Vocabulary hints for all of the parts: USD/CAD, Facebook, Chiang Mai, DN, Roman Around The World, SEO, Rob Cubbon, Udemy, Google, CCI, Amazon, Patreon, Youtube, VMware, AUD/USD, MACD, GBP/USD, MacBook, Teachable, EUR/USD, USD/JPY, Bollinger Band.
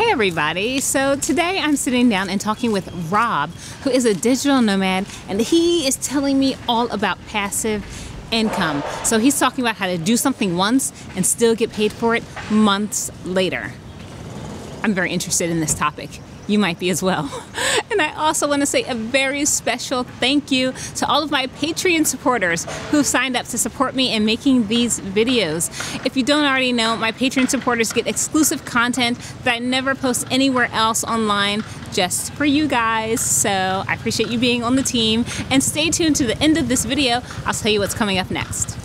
Hey everybody, so today I'm sitting down and talking with Rob, who is a digital nomad, and he is telling me all about passive income. So he's talking about how to do something once and still get paid for it months later. I'm very interested in this topic. You might be as well. And I also want to say a very special thank you to all of my Patreon supporters who've signed up to support me in making these videos. If you don't already know, my Patreon supporters get exclusive content that I never post anywhere else online just for you guys. So I appreciate you being on the team, and stay tuned to the end of this video. I'll tell you what's coming up next.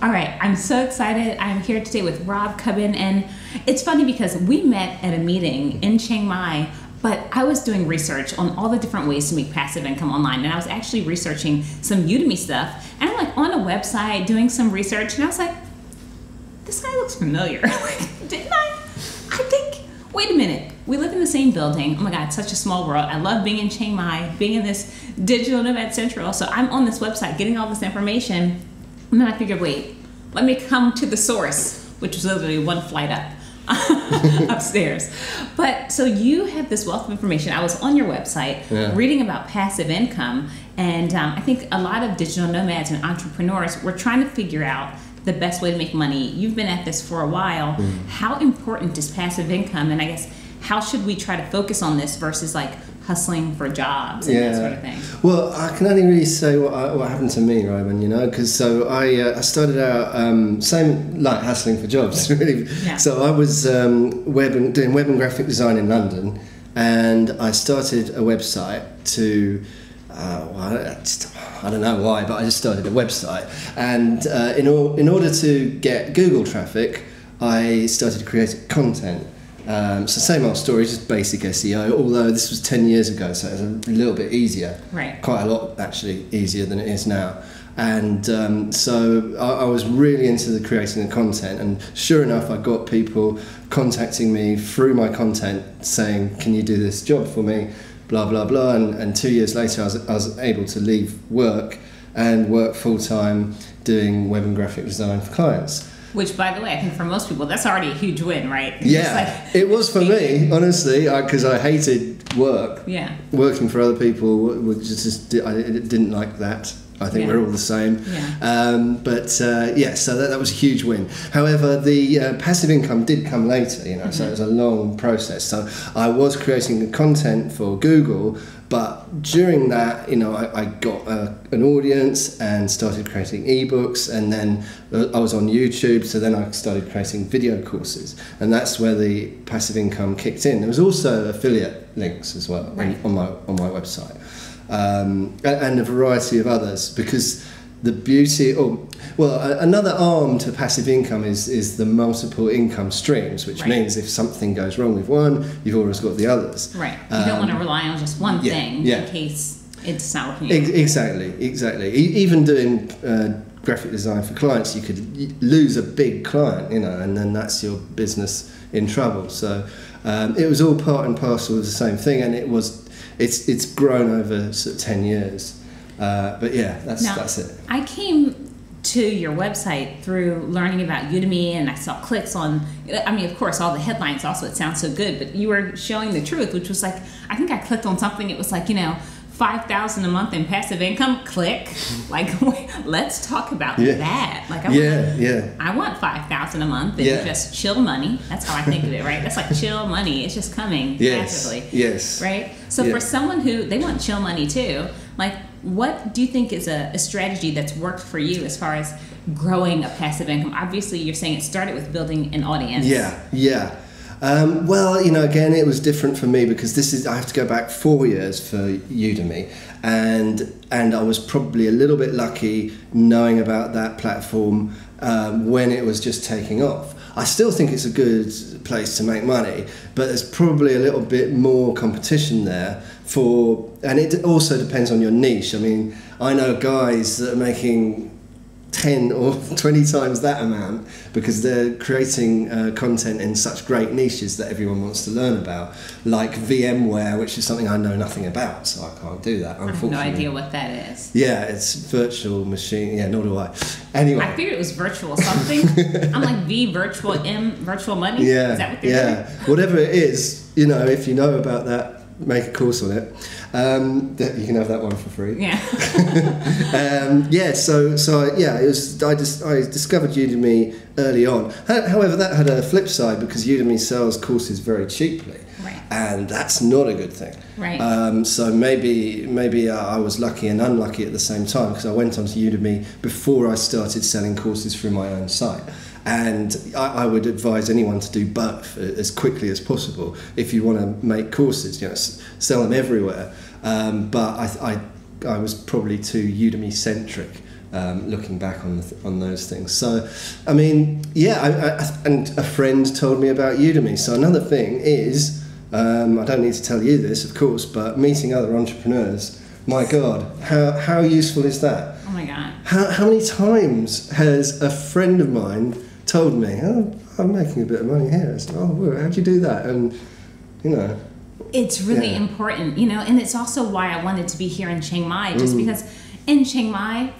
All right, I'm so excited. I'm here today with Rob Cubbon, and it's funny because we met at a meeting in Chiang Mai, but I was doing research on all the different ways to make passive income online, and I was actually researching some Udemy stuff, and I'm like on a website doing some research, and I was like, this guy looks familiar. Like, didn't I think, wait a minute, we live in the same building. Oh my God, it's such a small world. I love being in Chiang Mai, being in this digital nomad central. So I'm on this website getting all this information, and then I figured, wait, let me come to the source, which was literally one flight up, upstairs. But so you have this wealth of information. I was on your website reading about passive income, and I think a lot of digital nomads and entrepreneurs were trying to figure out the best way to make money. You've been at this for a while. How important is passive income, and I guess how should we try to focus on this versus like hustling for jobs and that sort of thing? Well, I can only really say what happened to me, Roman, you know, because so I started out same like hustling for jobs, really. So I was doing web and graphic design in London, and I started a website to, I don't know why, but I just started a website, and in order to get Google traffic, I started creating content. So same old story, just basic SEO, although this was 10 years ago, so it was a little bit easier. Right. Quite a lot, actually, easier than it is now. And so I was really into the creating the content, and sure enough, I got people contacting me through my content saying, can you do this job for me, blah, blah, blah. And 2 years later, I was able to leave work and work full-time doing web and graphic design for clients. Which, by the way, I think for most people, that's already a huge win, right? Yeah, like, it was for me, honestly, because I hated work. Yeah. Working for other people, was just I didn't like that. I think we're all the same. Yeah. Yeah, so that was a huge win. However, the passive income did come later, you know, so it was a long process. So I was creating the content for Google, but during that, you know, I got an audience and started creating ebooks, and then I was on YouTube, so then I started creating video courses, and that's where the passive income kicked in. There was also affiliate links as well on my website. And a variety of others, because the beauty, another arm to passive income is the multiple income streams, which means if something goes wrong with one, you've always got the others. Right. You don't want to rely on just one thing in case it's not working. Exactly. Even doing graphic design for clients, you could lose a big client, you know, and then that's your business in trouble. So it was all part and parcel of the same thing, and it was. It's grown over sort of 10 years, but yeah, that's it. I came to your website through learning about Udemy, and I saw clicks on, I mean, of course, all the headlines also, it sounds so good, but you were showing the truth, which was like, I think I clicked on something, it was like, you know, 5,000 a month in passive income, click. Like, let's talk about that. Like, I want 5,000 a month in just chill money. That's how I think of it, right? That's like chill money. It's just coming passively. Yes. Right? So for someone who, they want chill money too, like, what do you think is a strategy that's worked for you as far as growing a passive income? Obviously, you're saying it started with building an audience. Yeah. Well, you know, again, it was different for me because I have to go back 4 years for Udemy, and I was probably a little bit lucky knowing about that platform when it was just taking off. I still think it's a good place to make money, but there's probably a little bit more competition there and it also depends on your niche. I mean, I know guys that are making 10 or 20 times that amount because they're creating content in such great niches that everyone wants to learn about, like VMware, which is something I know nothing about, so I can't do that, unfortunately. I have no idea what that is. Yeah, it's virtual machine. Yeah, nor do I. Anyway. I figured it was virtual something. I'm like, V virtual, M virtual money? Yeah, is that what they're doing? Whatever it is, you know, if you know about that, make a course on it. You can have that one for free. Yeah. I discovered Udemy early on. However, that had a flip side because Udemy sells courses very cheaply. Right. And that's not a good thing. Right. So maybe I was lucky and unlucky at the same time because I went onto Udemy before I started selling courses through my own site. And I would advise anyone to do both as quickly as possible if you want to make courses. You know, sell them everywhere. But I was probably too Udemy centric, looking back on those things. So, I mean, yeah. And a friend told me about Udemy. So another thing is, I don't need to tell you this, of course, but meeting other entrepreneurs. My God, how useful is that? Oh my God. How many times has a friend of mine told me, oh, I'm making a bit of money here. It's like, oh, how'd you do that? And, you know. It's really important, you know, and it's also why I wanted to be here in Chiang Mai, just because in Chiang Mai,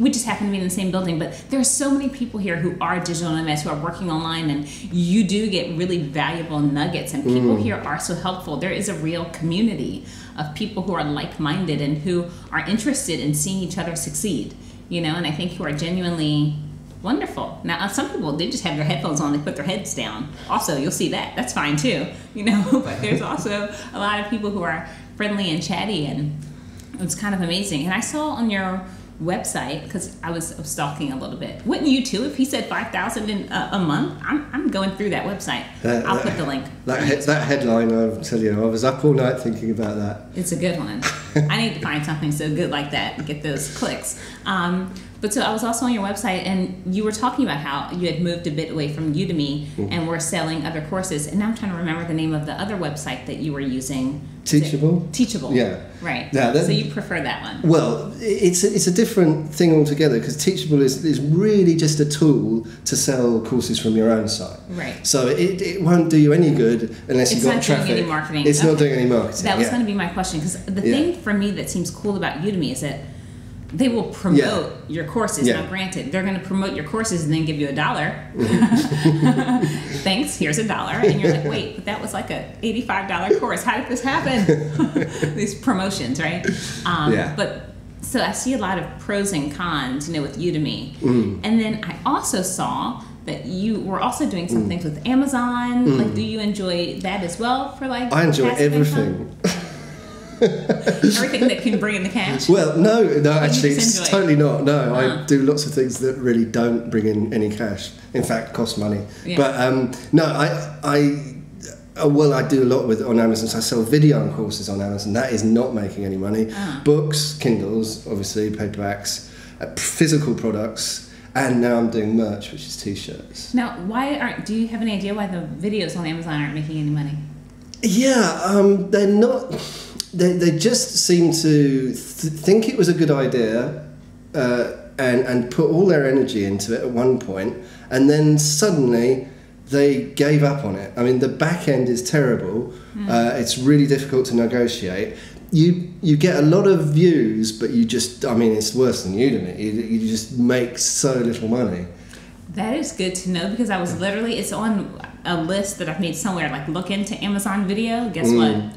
we just happen to be in the same building, but there are so many people here who are digital nomads, who are working online, and you do get really valuable nuggets, and people here are so helpful. There is a real community of people who are like-minded and who are interested in seeing each other succeed, you know, and I think who are genuinely wonderful. Now, some people, they just have their headphones on, they put their heads down. Also, you'll see that. That's fine too, you know, but there's also a lot of people who are friendly and chatty, and it's kind of amazing. And I saw on your website, because I was stalking a little bit. Wouldn't you too? If he said 5,000 in a month, I'm going through that website. I'll put the link. That headline, I'll tell you, I was up all night thinking about that. It's a good one. I need to find something so good like that and get those clicks. But so I was also on your website, and you were talking about how you had moved a bit away from Udemy and were selling other courses. And now I'm trying to remember the name of the other website that you were using. Teachable? Teachable. Yeah. Right. Yeah, so you prefer that one? Well, it's a different thing altogether because Teachable is really just a tool to sell courses from your own site. Right. So it won't do you any good unless you've got traffic. It's not doing any marketing. It's not doing any marketing. That was going to be my question, because the thing for me that seems cool about Udemy is that they will promote your courses. Yeah. Now, granted, they're going to promote your courses and then give you $1. Thanks, here's $1. And you're like, wait, but that was like a $85 course. How did this happen? These promotions, right? But so I see a lot of pros and cons, you know, with Udemy. And then I also saw that you were also doing some things with Amazon. Like, do you enjoy that as well? For like, I enjoy everything. Everything that can bring in the cash. Well, no, actually, it's totally not. No, I do lots of things that really don't bring in any cash. In fact, cost money. Yeah. But I do a lot with on Amazon. So I sell video and courses on Amazon. That is not making any money. Books, Kindles, obviously, paperbacks, physical products. And now I'm doing merch, which is T-shirts. Now, do you have any idea why the videos on Amazon aren't making any money? Yeah, they're not. They just seem to think it was a good idea and put all their energy into it at one point, and then suddenly they gave up on it. I mean, the back end is terrible. It's really difficult to negotiate. You get a lot of views, but you just, I mean, it's worse than Udemy. You just make so little money. That is good to know, because I was literally, it's on a list that I've made somewhere, like look into Amazon video. Guess what?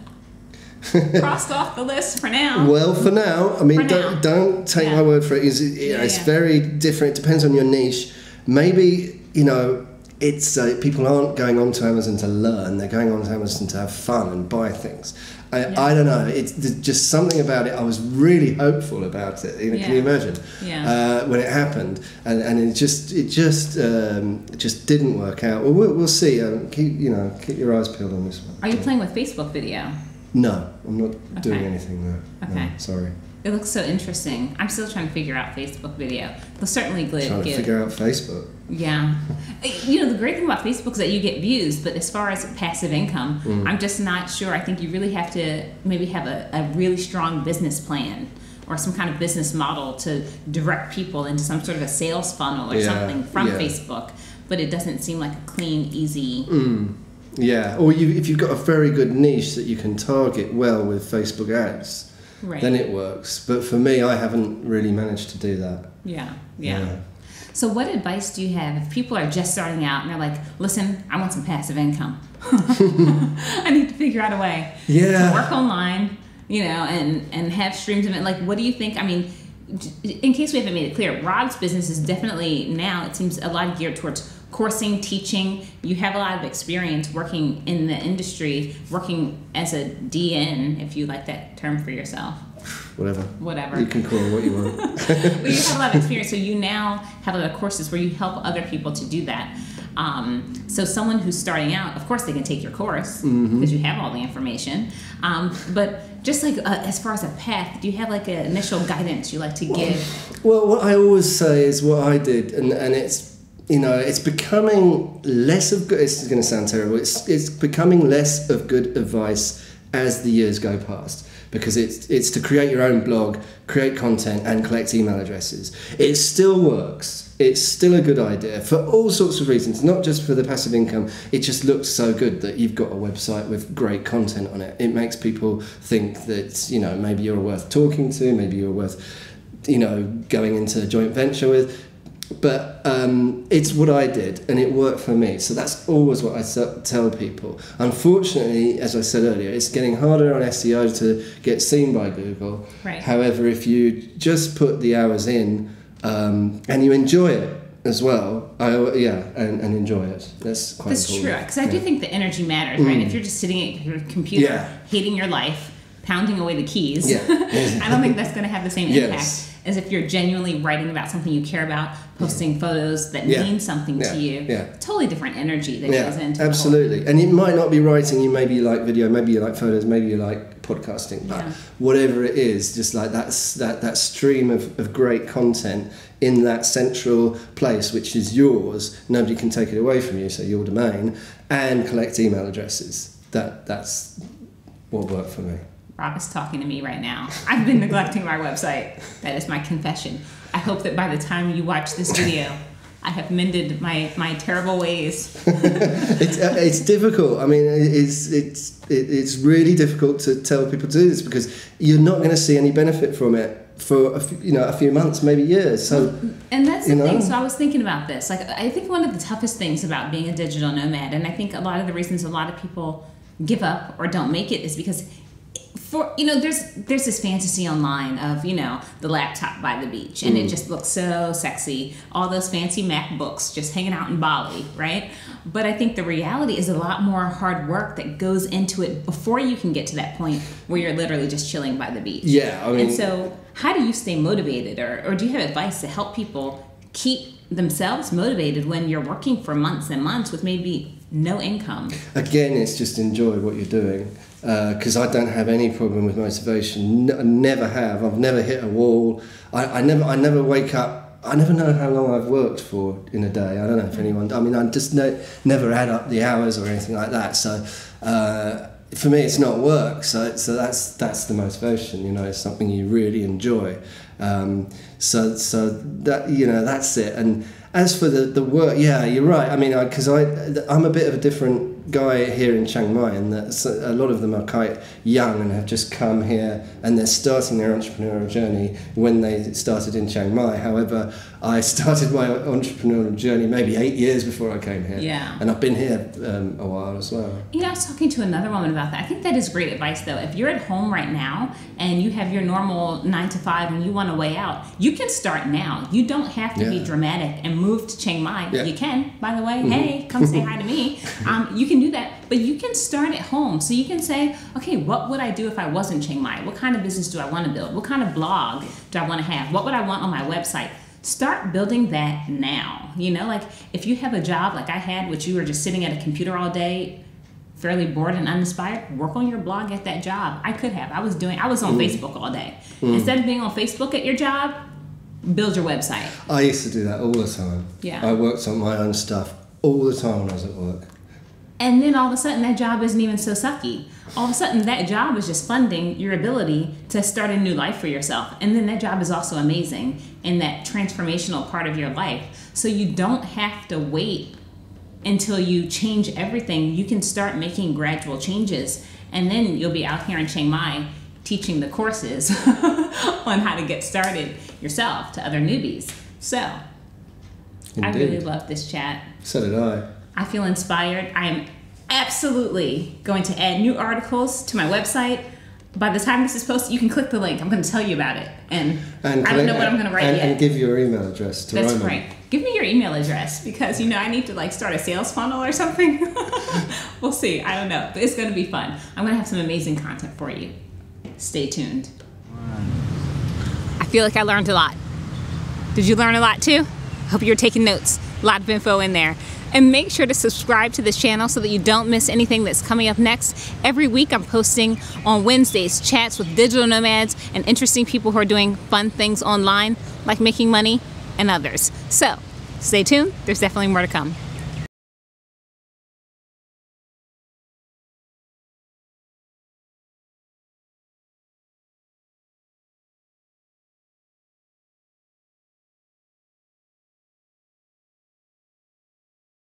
Crossed off the list for now. Well, for now, I mean, don't take my word for it. It's very different. It depends on your niche. Maybe, you know, it's people aren't going onto Amazon to learn. They're going onto Amazon to have fun and buy things. I don't know. It's just something about it. I was really hopeful about it. You know, can you imagine? Yeah. When it happened, and it just didn't work out. Well, we'll see. Keep your eyes peeled on this one. Are you playing with Facebook video? No, I'm not doing anything there. Okay. No, sorry. It looks so interesting. I'm still trying to figure out Facebook video. They'll certainly trying to figure out Facebook. Yeah. You know, the great thing about Facebook is that you get views, but as far as passive income, I'm just not sure. I think you really have to maybe have a really strong business plan or some kind of business model to direct people into some sort of a sales funnel or something from Facebook, but it doesn't seem like a clean, easy... Yeah, or if you've got a very good niche that you can target well with Facebook ads, then it works. But for me, I haven't really managed to do that. Yeah. So what advice do you have if people are just starting out and they're like, listen, I want some passive income. I need to figure out a way to work online, you know, and have streams of it. Like, what do you think? I mean, in case we haven't made it clear, Rob's business is definitely now, it seems, a lot geared towards coursing, teaching. You have a lot of experience working in the industry, working as a DN, if you like that term for yourself. Whatever. You can call it what you want. Well, you have a lot of experience, so you now have a lot of courses where you help other people to do that. So someone who's starting out, of course they can take your course because you have all the information. But just like as far as a path, do you have like an initial guidance you like to give? Well, what I always say is what I did, and it's, you know, it's becoming less of good, it's going to sound terrible, it's becoming less of good advice as the years go past. Because it's to create your own blog, create content, and collect email addresses. It still works. It's still a good idea for all sorts of reasons, not just for the passive income. It just looks so good that you've got a website with great content on it. It makes people think that, you know, maybe you're worth talking to, maybe you're worth, you know, going into a joint venture with. But it's what I did, and it worked for me. So that's always what I tell people. Unfortunately, as I said earlier, it's getting harder on SEO to get seen by Google. Right. However, if you just put the hours in and you enjoy it as well, and enjoy it. That's quite important. That's true, because I do think the energy matters, right? If you're just sitting at your computer, hating your life, pounding away the keys, I don't think that's going to have the same impact. As if you're genuinely writing about something you care about, posting photos that mean something to you. Totally different energy that goes into it. Absolutely. And it might not be writing, you maybe like video, maybe you like photos, maybe you like podcasting, but whatever it is, just like that stream of great content in that central place, which is yours, nobody can take it away from you, so your domain, and collect email addresses. That's what worked for me. Rob is talking to me right now. I've been neglecting my website. That is my confession. I hope that by the time you watch this video, I have mended my terrible ways. It's difficult. I mean, it's really difficult to tell people to do this because you're not going to see any benefit from it for a few months, maybe years. So, and that's the thing. So I was thinking about this. Like, I think one of the toughest things about being a digital nomad, and I think a lot of the reasons a lot of people give up or don't make it is because there's this fantasy online of, you know, the laptop by the beach, and it just looks so sexy. All those fancy MacBooks just hanging out in Bali, right? But I think the reality is a lot more hard work that goes into it before you can get to that point where you're literally just chilling by the beach. Yeah, I mean, and so how do you stay motivated, or do you have advice to help people keep themselves motivated when you're working for months and months with maybe no income? Again, it's just enjoy what you're doing. Because I don't have any problem with motivation. I never have. I've never hit a wall. I never wake up. I never know how long I've worked for in a day. I don't know if anyone... I mean, I just never add up the hours or anything like that. So for me, it's not work. So that's the motivation. You know, it's something you really enjoy. So that, you know, that's it. And as for the work, yeah, you're right. I mean, because I'm a bit of a different guy here in Chiang Mai, and that a lot of them are quite young and have just come here, and they're starting their entrepreneurial journey when they started in Chiang Mai. However, I started my entrepreneurial journey maybe 8 years before I came here. Yeah. And I've been here a while as well. You know, I was talking to another woman about that. I think that is great advice, though. If you're at home right now and you have your normal 9 to 5 and you want a way out, you can start now. You don't have to be dramatic and move to Chiang Mai. Yeah. You can, by the way, hey, come say hi to me. You can do that, but you can start at home. So you can say, okay, what would I do if I was in Chiang Mai? What kind of business do I want to build? What kind of blog do I want to have? What would I want on my website? Start building that now. You know, like if you have a job like I had, which you were just sitting at a computer all day, fairly bored and uninspired, work on your blog at that job. I could have. I was on Facebook all day. Instead of being on Facebook at your job, build your website. I used to do that all the time. Yeah. I worked on my own stuff all the time when I was at work. And then all of a sudden that job isn't even so sucky. All of a sudden that job is just funding your ability to start a new life for yourself. And then that job is also amazing in that transformational part of your life. So you don't have to wait until you change everything. You can start making gradual changes, and then you'll be out here in Chiang Mai teaching the courses on how to get started yourself to other newbies. So indeed. I really love this chat. So did I. I feel inspired. I am absolutely going to add new articles to my website. By the time this is posted, you can click the link. I'm going to tell you about it. And I don't know what I'm going to write yet. And give your email address to Roman. That's right. Give me your email address because, you know, I need to like start a sales funnel or something. We'll see. I don't know. But it's going to be fun. I'm going to have some amazing content for you. Stay tuned. I feel like I learned a lot. Did you learn a lot too? Hope you're taking notes. A lot of info in there. And make sure to subscribe to this channel so that you don't miss anything that's coming up next. Every week I'm posting on Wednesdays chats with digital nomads and interesting people who are doing fun things online, like making money and others. So stay tuned. There's definitely more to come.